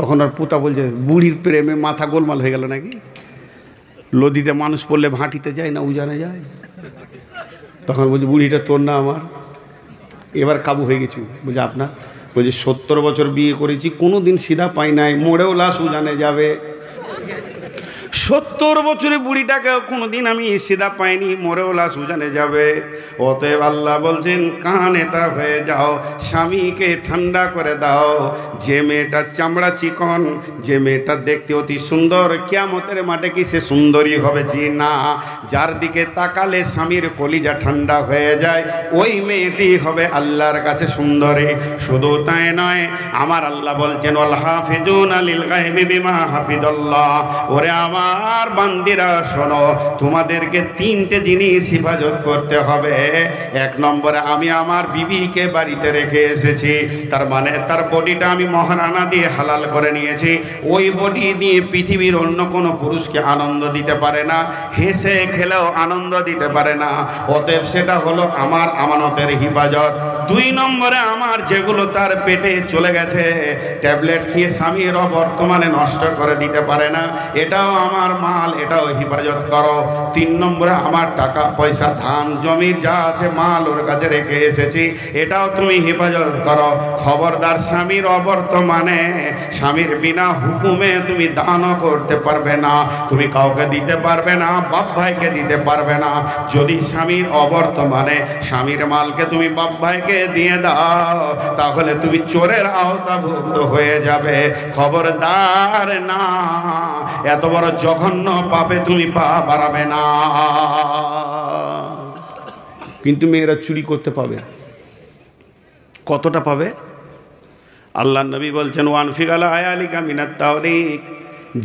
তখন আর পোতা বলছে, বুড়ির প্রেমে মাথা গোলমাল হয়ে গেল নাকি? নদীতে মানুষ পড়লে ভাঁটিতে যায় না, উজানে যায়। তখন বলছে বুড়িটা তোর না আমার? এবার কাবু হয়ে গেছি। বলছে আপনার? বলছে 70 বছর বিয়ে করেছি, কোনো দিন সিধা পাই নাই, মোড়েও লাশ উজানে যাবে। 70 বছরে বুড়িটাকে কোনো দিন আমি সিধা পাইনি, মরেও লাশ উজানে যাবে। অতএব আল্লাহ বলছেন কানেতা হয়ে যাও, স্বামীকে ঠান্ডা করে দাও। যে মেয়েটা চামড়া চিকন, যে মেয়েটা দেখতে অতি সুন্দর, কিয়ামতের মাঠে কি সে সুন্দরী হবে? জি না। যার দিকে তাকালে স্বামীর কলিজা ঠান্ডা হয়ে যায়, ওই মেয়েটি হবে আল্লাহর কাছে সুন্দরী। শুধু তাই নয়, আমার আল্লাহ বলছেন ওয়াল হাফিজুনা লিল গায়বি বিমা হাফিজাল্লাহ, ওরে আমার আর বান্দিরা শোনো, তোমাদেরকে 3টে জিনিস হিফাজত করতে হবে। 1 নম্বরে আমি আমার বিবিকে বাড়িতে রেখে এসেছি, তার মানে তার বডিটা আমি মহারানা দিয়ে হালাল করে নিয়েছি। ওই বডি নিয়ে পৃথিবীর অন্য কোনো পুরুষকে আনন্দ দিতে পারে না, হেসে খেলেও আনন্দ দিতে পারে না। অতএব সেটা হলো আমার আমানতের হিফাজত। 2 নম্বরে আমার যেগুলো তার পেটে চলে গেছে, ট্যাবলেট খেয়ে স্বামীর বর্তমানে নষ্ট করে দিতে পারে না, এটাও আমার মাল, এটাও হিফাজত করো। 3 নম্বরে আমার টাকা পয়সা ধান জমির যা আছে মাল ওর কাছে রেখে এসেছি, এটাও তুমি হিফাজত করো। খবরদার স্বামীর অবর্তমানে স্বামীর বিনা হুকুমে তুমি দানও করতে পারবে না, তুমি কাউকে দিতে পারবে না, বাপ ভাইকে দিতে পারবে না। যদি স্বামীর অবর্তমানে স্বামীর মালকে তুমি বাপ ভাইকে दिए दाओ ताहले तुमी चोरेर आवताभुक्त हये जाबे। खबरदार ना, एत बड़ जघन्य पापे तुमी पा बाड़ाबे ना। किन्तु मेरा चुरी करते पाबे कतटा पाबे? आल्लाह नबी बोलছেন ওয়ানফিকালা আয়ালিকা মিনাত তাওরিক,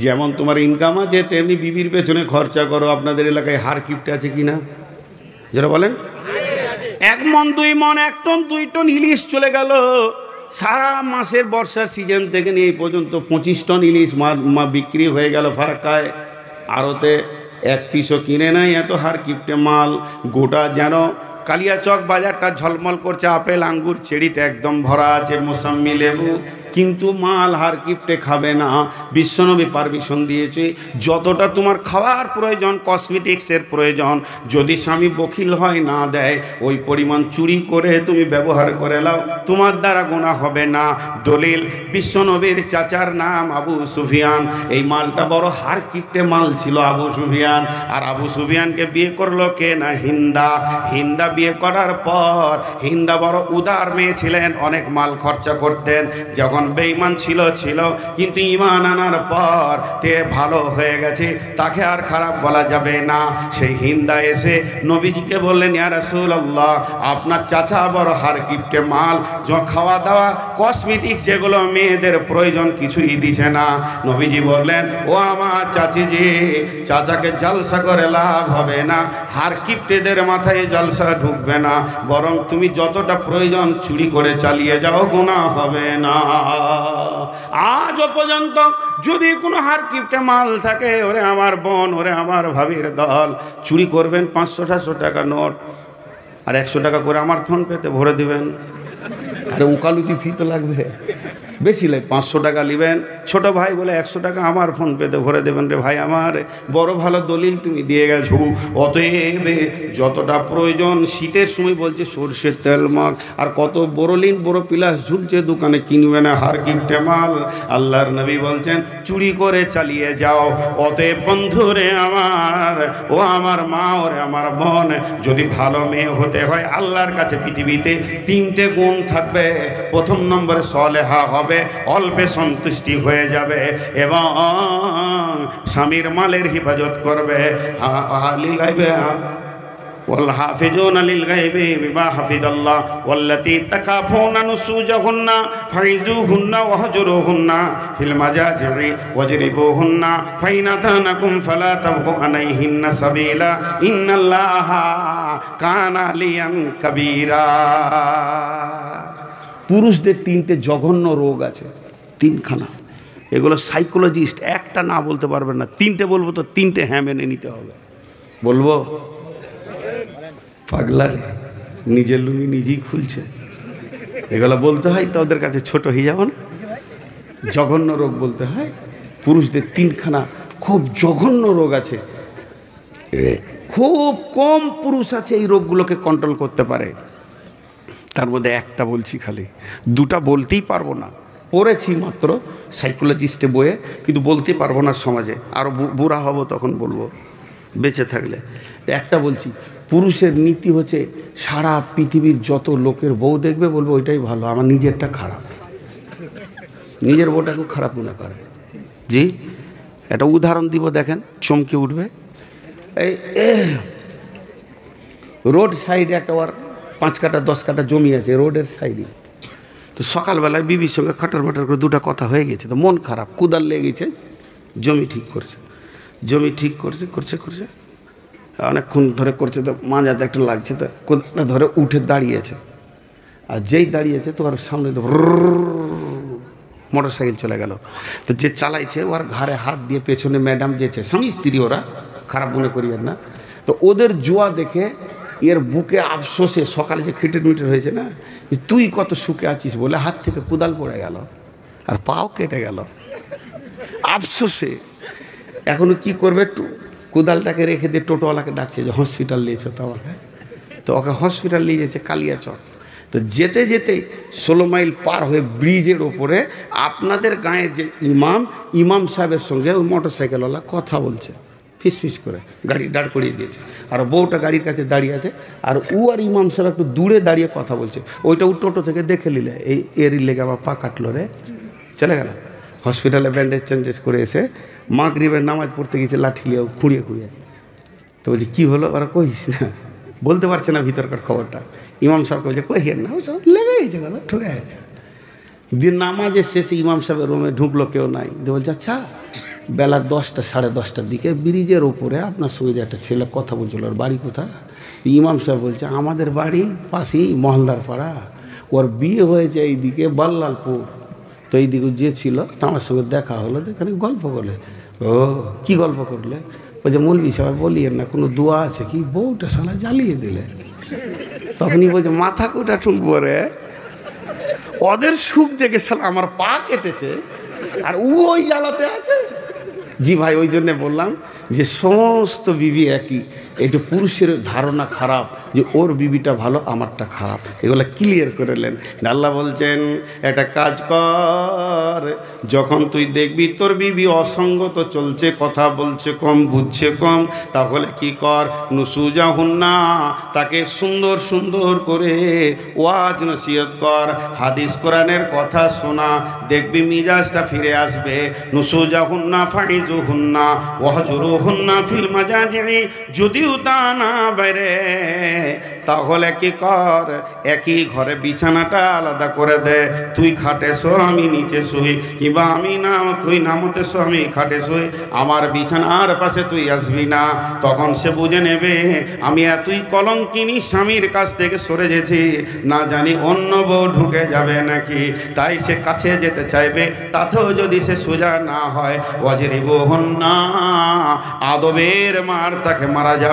যেমন তোমার ইনকাম আছে তেমনি বিবির পেছনে খরচা করো। আপনাদের এলাকায় হারকিপটে আছে কিনা যারা বলেন? এক মন দুই মন এক টন দুই টন ইলিশ চলে গেল। সারা মাসের বর্ষার সিজন থেকে নিয়ে এই পর্যন্ত 25 টন ইলিশ মা বিক্রি হয়ে গেল ফারাকায় আড়তে। এক পিসও কিনে নাই এত হারকিপটে মাল। গোটা জানো কালিয়াচক বাজারটা ঝলমল করছে, আপেল আঙ্গুর চেরিতে একদম ভরা আছে, মোসাম্মি লেবু। কিন্তু মাল হারকিপটে খাবে না। বিশ্বনবী পারমিশন দিয়েছে যতটা তোমার খাওয়ার প্রয়োজন, কসমেটিক্সের প্রয়োজন, যদি স্বামী বখিল হয় না দেয়, ওই পরিমাণ চুরি করে তুমি ব্যবহার করে নাও, তোমার দ্বারা গোনা হবে না। দলিল বিশ্বনবীর চাচার নাম আবু সুফিয়ান, এই মালটা বড় হারকিপটে মাল ছিল আবু সুফিয়ান। আর আবু সুফিয়ানকে বিয়ে করলো কে না? হিন্দা। হিন্দা বিয়ে করার পর হিন্দা বড় উদার মেয়ে ছিলেন, অনেক মাল খরচা করতেন। যখন বেঈমান ছিল কিন্তু ঈমান আনার পর তে ভালো হয়ে গেছে, তাকে আর খারাপ বলা যাবে না। সেই হিন্দা এসে নবীজিকে বললেন, ইয়া রাসূলুল্লাহ, আপনার চাচা বড় হারকিপটে মাল, খাওয়া দাওয়া কসমেটিক্স যেগুলো মেয়েদের প্রয়োজন কিছুই দিছে না। নবীজি বললেন, ও আমার চাচিজি, চাচাকে জলসা করে লাভ হবে না, হারকিপটেদের মাথায় জলসা ঢুকবে না, বরং তুমি যতটা প্রয়োজন চুরি করে চালিয়ে যাও, গুনাহ হবে না। আজ পর্যন্ত যদি কোনো হারকিপটে মাল থাকে, ওরে আমার বোন, ওরে আমার ভাবির দল, চুরি করবেন 500-600 টাকা নোট, আর 100 টাকা করে আমার ফোন পেতে ভরে দিবেন। আরে উকালতি ফি তো লাগবে বেশি লাগে, 500 টাকা নেবেন, ছোট ভাই বলে 100 টাকা আমার ফোন পেতে ভরে দেবেন। রে ভাই আমার, বড় ভালো দলিল তুমি দিয়ে গেছো। অতএব যতটা প্রয়োজন, শীতের সময় বলছে সরষের তেল মাখ, আর কত বোরোলিন বোরো পিলাস ঝুলছে দোকানে, কিনবে না হারকিপটে মাল। আল্লাহর নবী বলছেন চুরি করে চালিয়ে যাও। অতএব বন্ধুরে আমার, ও আমার মা, ওরে আমার বোন, যদি ভালো মেয়ে হতে হয় আল্লাহর কাছে পৃথিবীতে 3টে গুণ থাকবে। প্রথম নম্বরে সলেহা হবে, অল্পে সন্তুষ্টি হয়ে যাবে এবং স্বামীর মালের হেফাজত করবে। والحافظون للغيب بما حفظ الله واللاتي تخافون نشوزهن فعظوهن واهجروهن في المضاجع واضربوهن فإن أطعنكم فلا تبغوا عليهن سبيلا إن الله كان عليا كبيرا। পুরুষদের 3টে জঘন্য রোগ আছে, 3খানা, এগুলো সাইকোলজিস্ট একটা না বলতে পারবেন না। 3টে বলবো তো 3টে হ্যাঁ মেনে নিতে হবে। বলবো পাগলারে, নিজের লুঙ্গি নিজেই খুলছে, এগুলো বলতে হয় তো ওদের কাছে ছোট হয়ে যাব না? জঘন্য রোগ বলতে হয়। পুরুষদের 3খানা খুব জঘন্য রোগ আছে। খুব কম পুরুষ আছে এই রোগগুলোকে কন্ট্রোল করতে পারে। তার মধ্যে একটা বলছি, খালি 2টা বলতেই পারবো না, পড়েছি মাত্র সাইকোলজিস্টে বইয়ে, কিন্তু বলতে পারবো না সমাজে, আরও বুড়া হব তখন বলবো বেঁচে থাকলে। একটা বলছি, পুরুষের নীতি হচ্ছে সারা পৃথিবীর যত লোকের বউ দেখবে বলবো ওইটাই ভালো, আমার নিজেরটা খারাপ। নিজের বউটাকেও খারাপ মনে করে। জি, একটা উদাহরণ দিব, দেখেন চমকে উঠবে। এই রোড সাইডে একটা ওর 5 কাঠা 10 কাঠা জমি আছে রোডের সাইডে। তো সকালবেলায় বিবির সঙ্গে খটর মটর করে 2টা কথা হয়ে গেছে, তো মন খারাপ, কুদাল লেগেছে, জমি ঠিক করছে, অনেকক্ষণ ধরে করছে, তো মাঝাতে একটা লাগছে, তো কোদালটা ধরে উঠে দাঁড়িয়েছে। আর যেই দাঁড়িয়েছে তো ওর সামনে মোটর সাইকেল চলে গেল। তো যে চালাইছে ওর ঘাড়ে হাত দিয়ে পেছনে ম্যাডাম দিয়েছে, স্বামী স্ত্রী, ওরা খারাপ মনে করিয়েন না। তো ওদের জুয়া দেখে এর বুকে আফসোসে সকালে যে খিটের মিটের হয়েছে না, তুই কত সুখে আছিস বলে হাত থেকে কোদাল পড়ে গেল আর পাও কেটে গেল আফসোসে। এখনো কি করবে? কোদালটাকে রেখে দিয়ে টোটোওয়ালাকে ডাকছে যে হসপিটাল নিয়েছে তো আমাকে। তো ওকে হসপিটাল নিয়ে যাচ্ছে কালিয়াচক। তো যেতে যেতে 16 মাইল পার হয়ে ব্রিজের ওপরে আপনাদের গাঁয়ের যে ইমাম সাহেবের সঙ্গে ওই মোটর সাইকেলওয়ালা কথা বলছে। ফিসফিস করে গাড়ি দাঁড় করিয়ে দিয়েছে। আর বউটা গাড়ির কাছে দাঁড়িয়ে আছে, আর ও আর ইমাম সাহেব একটু দূরে দাঁড়িয়ে কথা বলছে। ওইটা ও টোটো থেকে দেখে নিলে, এই এর লেগে আবার পা কাটলো রে, চলে গেল হসপিটালে ব্যান্ডেজ চেঞ্জেস করে এসে মাগরিবের নামাজ পড়তে গেছে লাঠি নিয়ে খুঁড়িয়ে খুঁড়িয়ে। তো বলছি কী হলো? ওরা কইস না, বলতে পারছে না ভিতরকার খবরটা। ইমাম সাহেবকে বলছে কহিয়ে না, ওই সব লেগে গেছে কথা, ঠুকে গেছে। দিয়ে নামাজের শেষে ইমাম সাহেবের রুমে ঢুকলো, কেউ নাই। দিয়ে বলছে আচ্ছা বেলা 10টা সাড়ে 10টার দিকে ব্রিজের ওপরে আপনার সঙ্গে যে একটা ছেলে কথা বলছিল, ওর বাড়ি কোথায়? ইমাম সাহেব বলছে আমাদের বাড়ি পাশেই মহলদার পাড়া, ওর বিয়ে হয়েছে এইদিকে বাল্লালপুর। তো এইদিকে যে ছিল তা আমার সঙ্গে দেখা হলো, এখানে গল্প করলে। ও কী গল্প করলে? বলছে মৌলবি সাহেব বলিয়েন না, কোনো দোয়া আছে কি? বউটা শালা জ্বালিয়ে দিলে। তখনই বলছে মাথা কোটা ঠুকবো রে, ওদের সুখ দেখে শালা আমার পা কেটেছে আর ওই জ্বালাতে আছে। জি ভাই, ওই জন্যে বললাম যে সমস্ত বিবি একই। এটা পুরুষের ধারণা খারাপ যে ওর বিবিটা ভালো আমারটা খারাপ। এগুলো ক্লিয়ার করে নেন। আল্লাহ বলছেন একটা কাজ কর, যখন তুই দেখবি তোর বিবি অসঙ্গত চলছে, কথা বলছে কম, বুঝছে কম, তাহলে কি কর? নুসুজা হুন্না, তাকে সুন্দর সুন্দর করে ওয়াজ নসিহত কর, হাদিস কোরআনের কথা শোনা, দেখবি মিজাজটা ফিরে আসবে। নুসুজা হুন্না ফাইজু হুন্না ওয়াহজুরু হুন্না ফিল মাজাজি, যদিও তাহলে কি কর? একই ঘরে বিছানাটা আলাদা করে দে, তুই খাটে শো আমি নিচে শুই, কিংবা আমি না তুই নামতে শো আমি খাটে শুই, আমার বিছানার পাশে তুই আসবি না। তখন সে বুঝে নেবে আমি এতই কলঙ্কিনী স্বামীর কাছ থেকে সরে গেছি, না জানি অন্য বউ ঢুকে যাবে নাকি, তাই সে কাছে যেতে চাইবে। তাতেও যদি সে সোজা না হয়, ওয়াজের বহন না আদবের মার, তাকে মারা যাবে,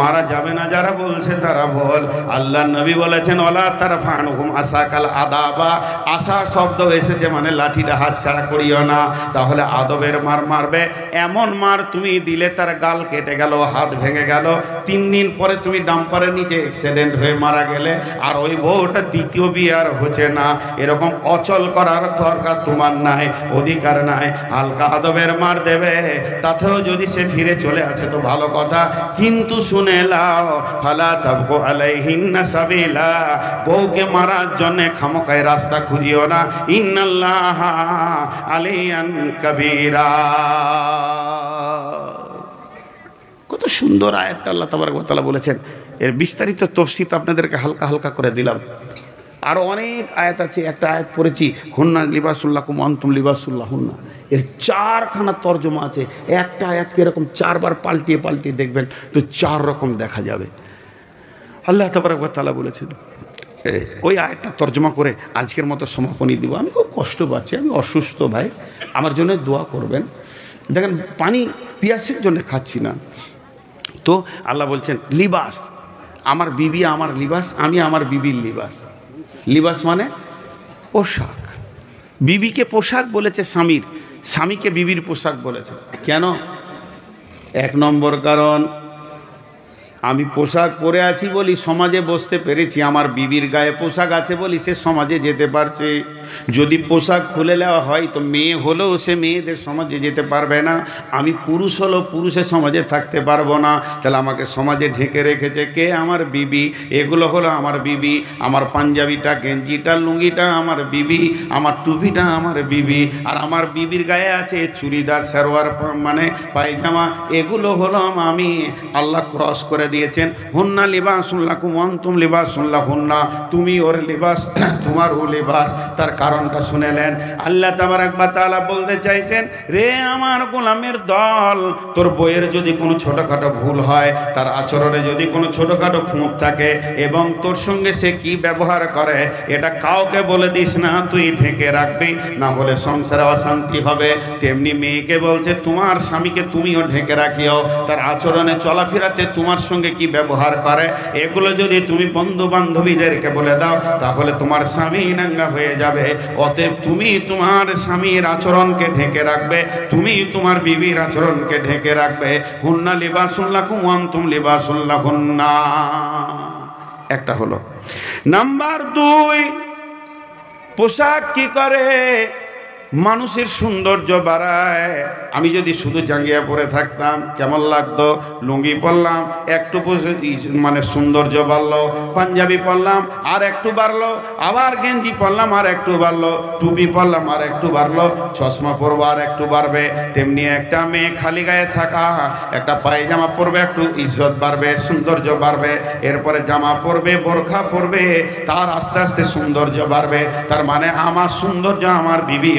মারা যাবে না। যারা বলছে তারা বল। আল্লাহ নবী বলেছেন ওলা তারা ফানুকুম আসাকাল আদাবা, আশা শব্দ এসেছে মানে লাঠিটা হাত ছাড়া করিও না। তাহলে আদবের মার মারবে, এমন মার তুমি দিলে তার গাল কেটে গেল, হাত ভেঙে গেল, 3 দিন পরে তুমি ডাম্পারের নিচে অ্যাক্সিডেন্ট হয়ে মারা গেলে, আর ওই বউটা দ্বিতীয় বিয়ে আর হচ্ছে না। এরকম অচল করার দরকার তোমার নাই, অধিকার নাই। হালকা আদবের মার দেবে, তাতেও যদি সে ফিরে চলে আসে তো ভালো কথা, কিন্তু শুনে লাও ফালা তাবকু আলাইহিন্না সাবিলা, বউকে মারার জন্যে খামোকায় রাস্তা খুঁজিও না। ইন্নাল্লাহা আলিয়ান কাবীরা, কত সুন্দর আয়াতটা আল্লাহ তাবারক ওয়া তাআলা বলেছেন। এর বিস্তারিত তাফসীর আপনাদেরকে হালকা হালকা করে দিলাম, আরও অনেক আয়াত আছে। একটা আয়াত পড়েছি হুন্না লিবাসুল্লাকুম আনতুম লিবাসুল্লাহুন্না, এর 4খানা তর্জমা আছে। একটা আয়াতকে এরকম 4বার পাল্টিয়ে পাল্টিয়ে দেখবেন তো 4 রকম দেখা যাবে। আল্লাহ তাবারক ওয়া তাআলা বলেছেন, ওই আয়াতটা তর্জমা করে আজকের মতো সমাপনী দিব। আমি খুব কষ্ট পাচ্ছি, আমি অসুস্থ ভাই, আমার জন্য দোয়া করবেন। দেখেন পানি পিয়াসের জন্য খাচ্ছি না। তো আল্লাহ বলছেন লিবাস, আমার বিবি আমার লিবাস, আমি আমার বিবির লিবাস। লিবাস মানে পোশাক। বিবিকে পোশাক বলেছে স্বামীর, স্বামীকে বিবির পোশাক বলেছে। কেন? 1 নম্বর কারণ, আমি পোশাক পরে আছি বলি সমাজে বসতে পেরেছি, আমার বিবির গায়ে পোশাক আছে বলি সে সমাজে যেতে পারছে। যদি পোশাক খুলে নেওয়া হয় তো মেয়ে হলেও সে মেয়েদের সমাজে যেতে পারবে না, আমি পুরুষ হলেও পুরুষের সমাজে থাকতে পারবো না। তাহলে আমাকে সমাজে ঢেকে রেখেছে কে? আমার বিবি। এগুলো হলো আমার বিবি, আমার পাঞ্জাবিটা, গেঞ্জিটা, লুঙ্গিটা আমার বিবি, আমার টুপিটা আমার বিবি, আর আমার বিবির গায়ে আছে চুড়িদার, সালোয়ার মানে পায়জামা, এগুলো হলো আমি। আল্লাহ ক্রস করে দিয়েছেন হুন্না লিবাসুল লাকুম আনতুম লিবাসুল লাহুন্না, তুমি ওর লিবাস, তোমার ও লিবাস। তার কারণটা শুনেলেন। আল্লাহ তাবারক ওয়া তাআলা বলতে চাইছেন রে আমার গোলামের দল, তোর বইয়ের যদি কোনো ছোটখাটো ভুল হয়, তার আচরণে যদি কোনো ছোটখাটো ফুঁক থাকে, এবং তোর সঙ্গে সে কি ব্যবহার করে, এটা কাউকে বলে দিস না, তুই ঢেকে রাখবি, না হলে সংসারে অশান্তি হবে। তেমনি মেয়েকে বলছে তোমার স্বামীকে তুমিও ঢেকে রাখিও, তার আচরণে চলাফেরাতে তোমার সঙ্গে কি ব্যবহার করে এগুলো যদি তুমি বন্ধু বান্ধবীদেরকে বলে দাও তাহলে তোমার স্বামী নাঙ্গা হয়ে যাবে। অতএব তুমি তোমার স্বামীর আচরণকে ঢেকে রাখবে, তুমি তোমার বিবির আচরণকে ঢেকে রাখবে। হুন্না লিবাসুল লাকুম আনতুম লিবাসুল লাহুন্না, একটা হলো। নাম্বার 2, পোশাক কি করে? मानुषेर सौंदर्य बाड़ाय। आमी जोदि शुधु जांगिया परे थाकताम केमन लागतो, लुंगी पड़लाम एकटु माने सौंदर्य बाड़लो, पांजाबी पड़लाम आर एकटु बाड़लो, आबार गेंजी पड़लाम आर एकटु बाड़लो, टुपि पड़लाम आर एकटु बाड़लो, चशमा पड़बो आर एकटु बाड़बे। तेमनि एकटा मेये खाली गाये थाका एकटा पायजामा पड़बे एकटु इज्जत बाड़बे, सौंदर्य बाड़बे। एरपरे जामा पड़बे, बोरखा पड़बे, तार आस्ते आस्ते सौंदर्य बाड़बे। तार माने आमार सौंदर्य आमार बिबि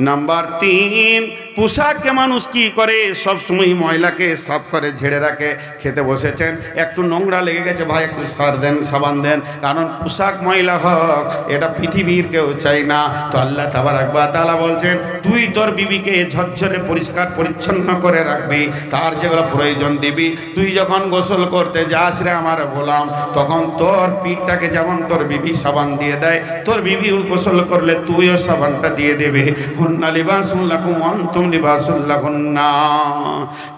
नम्बर 3 पोशाक के मानुष की करे सब समय महिला के साफ करे झेड़े रखे खेते बसेछेन एकटु नोंगरा लेगे गेछे भाई एकटु सार दें साबान दें कारण पोशाक महिला पृथिवीर केउ चाय ना। तो आल्लाह तबाराक व तआला बोलछेन तुई तोर बीबीके झकझरे परिष्कार परिच्छन्न करे राखबी, तार जेगुलो प्रयोजन दिबी। तुई जखन गोसल करते जास रे आमार बोलाम तखन तोर पीठटाके जेमन तोर बीबी साबान दिये देय तोर बीबी गोसल करले तुइओ साबानटा दिये दिबि। हुन्ना लिबासुल लाकुम व अंतुम लिबासुल लाहुन्ना।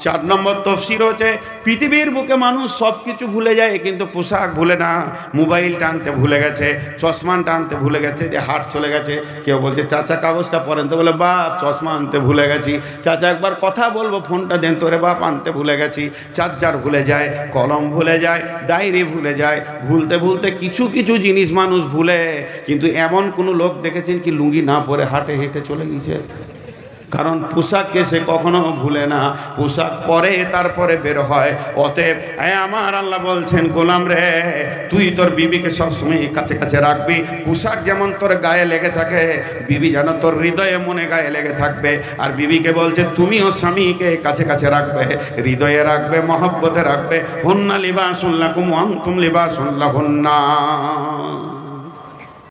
4 নম্বর তাফসীর হচ্ছে পৃথিবীর বুকে মানুষ সবকিছু ভুলে যায় কিন্তু পোশাক ভুলে না। মোবাইল টানতে ভুলে গেছে, चश्मा आनते भूले गेछे, हाट चले गेछे, केउ बोलछे चाचा कागजटा पड़ेन तो बोले बाप चश्मा आनते भूले गेछी, चाचा एकबार कथा बोलबो फोनटा देन तोरे बाप आनते भूले गेछी। चार्जार भूले जाए, कलम भूले जाए, डायरी भूले जाए, भूलते भूलते किछु किछु जिनिस मानुष भूले। किन्तु एमन कोनो लोक देखेछेन कि लुंगी ना परे हाटे हेटे चले गेछे कारण पोशाक के से कखनो भूले ना, पोशाक परे तारपरे बेर हय। अतएव आमार आल्लाह बोलछेन गोलाम रे तुई तोर बीबीके सब समय काछे काछे राखबी, पोशाक जेमन तोर गाये लेगे थाके बीबी जेन तोर हृदये मने गाये लेगे थाकबे। आर बीबीके बोलछे तुमिओ स्वामीके काछे काछे राखबे, हृदये राखबे, मोहब्बते राखबे। हुन्ना लिबासुल लाकुम व अंतुम लिबासुल लाहुन्ना।